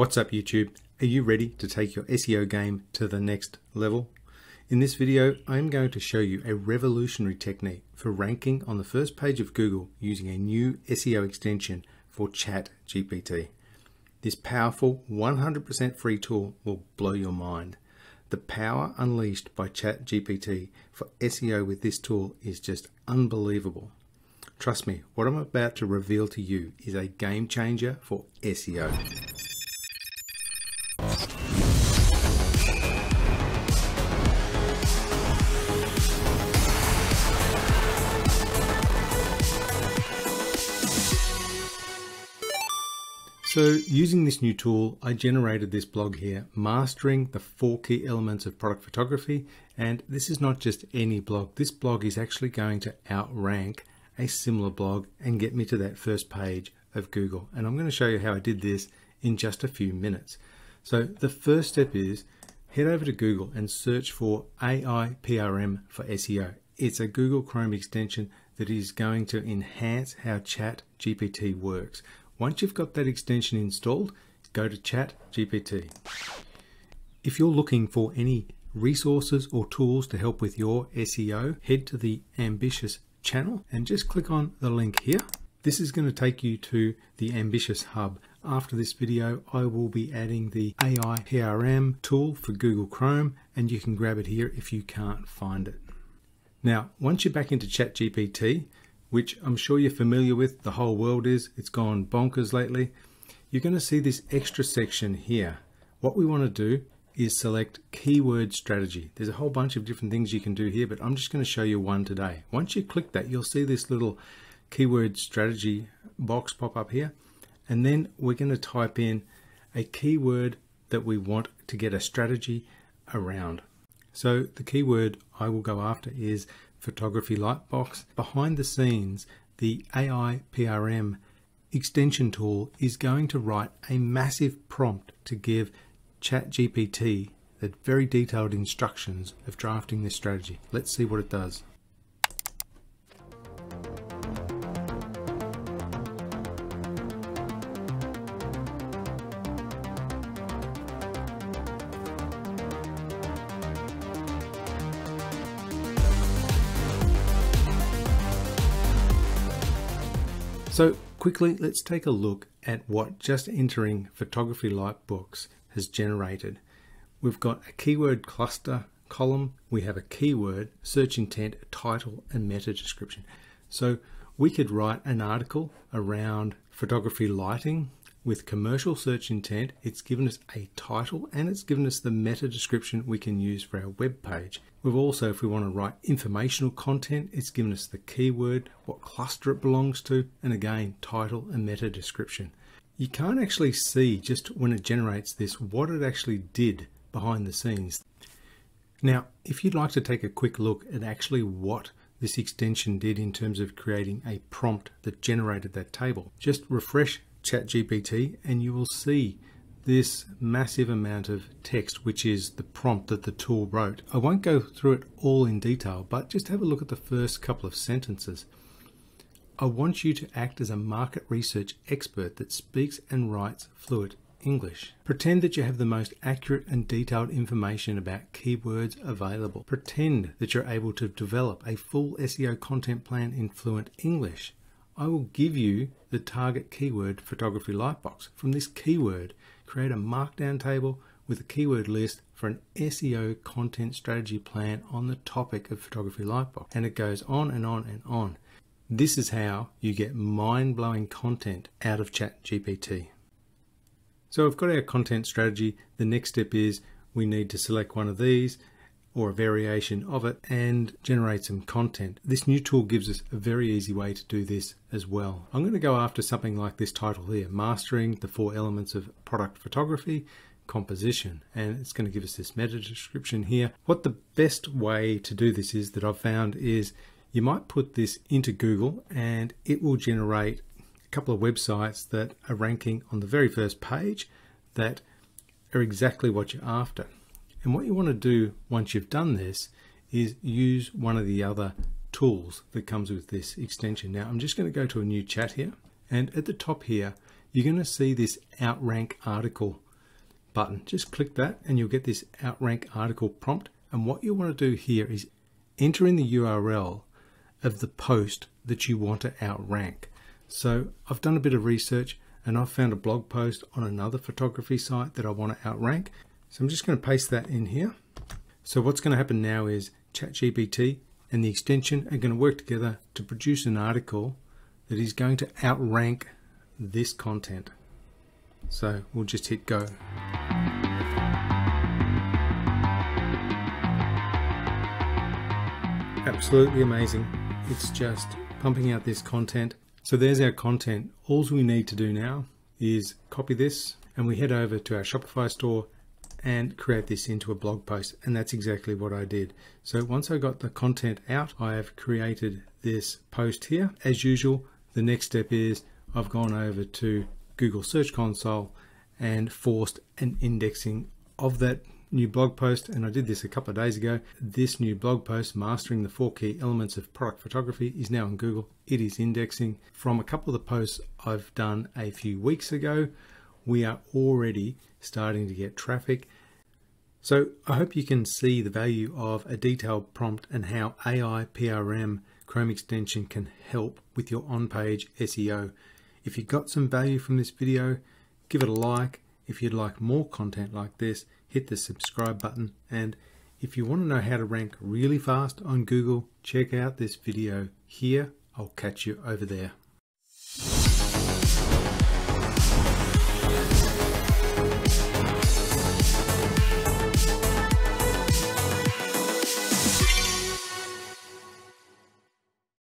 What's up YouTube? Are you ready to take your SEO game to the next level? In this video, I'm going to show you a revolutionary technique for ranking on the first page of Google using a new SEO extension for ChatGPT. This powerful 100% free tool will blow your mind. The power unleashed by ChatGPT for SEO with this tool is just unbelievable. Trust me, what I'm about to reveal to you is a game changer for SEO. So using this new tool, I generated this blog here, mastering the 4 key elements of product photography. And this is not just any blog. This blog is actually going to outrank a similar blog and get me to that first page of Google. And I'm going to show you how I did this in just a few minutes. So the first step is head over to Google and search for AIPRM for SEO. It's a Google Chrome extension that is going to enhance how ChatGPT works. Once you've got that extension installed, go to ChatGPT. If you're looking for any resources or tools to help with your SEO, head to the Ambitious channel and just click on the link here. This is going to take you to the Ambitious Hub. After this video, I will be adding the AIPRM tool for Google Chrome, and you can grab it here if you can't find it. Now, once you're back into ChatGPT, which I'm sure you're familiar with, the whole world is, it's gone bonkers lately. You're going to see this extra section here. What we want to do is select keyword strategy. There's a whole bunch of different things you can do here, but I'm just going to show you one today. Once you click that, you'll see this little keyword strategy box pop up here. And then we're going to type in a keyword that we want to get a strategy around. So the keyword I will go after is photography light box. Behind the scenes, the AIPRM extension tool is going to write a massive prompt to give ChatGPT the very detailed instructions of drafting this strategy. Let's see what it does. So quickly, let's take a look at what just entering photography light box has generated. We've got a keyword cluster column. We have a keyword, search intent, title, and meta description. So we could write an article around photography lighting with commercial search intent. It's given us a title and it's given us the meta description we can use for our web page. We've also, if we want to write informational content, it's given us the keyword, what cluster it belongs to, and again, title and meta description. You can't actually see just when it generates this, what it actually did behind the scenes. Now, if you'd like to take a quick look at actually what this extension did in terms of creating a prompt that generated that table, just refresh ChatGPT and you will see this massive amount of text, which is the prompt that the tool wrote. I won't go through it all in detail, but just have a look at the first couple of sentences. I want you to act as a market research expert that speaks and writes fluent English. Pretend that you have the most accurate and detailed information about keywords available. Pretend that you're able to develop a full SEO content plan in fluent English. I will give you the target keyword photography light box. From this keyword, create a markdown table with a keyword list for an SEO content strategy plan on the topic of photography light box. And it goes on and on and on. This is how you get mind-blowing content out of ChatGPT. So we've got our content strategy. The next step is we need to select one of these or a variation of it and generate some content. This new tool gives us a very easy way to do this as well. I'm going to go after something like this title here, Mastering the 4 Elements of Product Photography, Composition, and it's going to give us this meta description here. What the best way to do this is that I've found is you might put this into Google and it will generate a couple of websites that are ranking on the very first page that are exactly what you're after. And what you want to do once you've done this is use one of the other tools that comes with this extension. Now I'm just going to go to a new chat here, and at the top here, you're going to see this outrank article button. Just click that and you'll get this Outrank article prompt. And what you want to do here is enter in the URL of the post that you want to outrank. So I've done a bit of research and I've found a blog post on another photography site that I want to outrank. So I'm just going to paste that in here. So what's going to happen now is ChatGPT and the extension are going to work together to produce an article that is going to outrank this content. So we'll just hit go. Absolutely amazing. It's just pumping out this content. So there's our content. All we need to do now is copy this and we head over to our Shopify store and create this into a blog post. And that's exactly what I did. So once I got the content out, I have created this post here. As usual, the next step is I've gone over to Google Search Console and forced an indexing of that new blog post. And I did this a couple of days ago. This new blog post, Mastering the 4 Key Elements of Product Photography, is now on Google. It is indexing. From a couple of the posts I've done a few weeks ago, we are already starting to get traffic. So I hope you can see the value of a detailed prompt and how AIPRM Chrome extension can help with your on-page SEO. If you got some value from this video, give it a like. If you'd like more content like this, hit the subscribe button. And if you want to know how to rank really fast on Google, check out this video here. I'll catch you over there.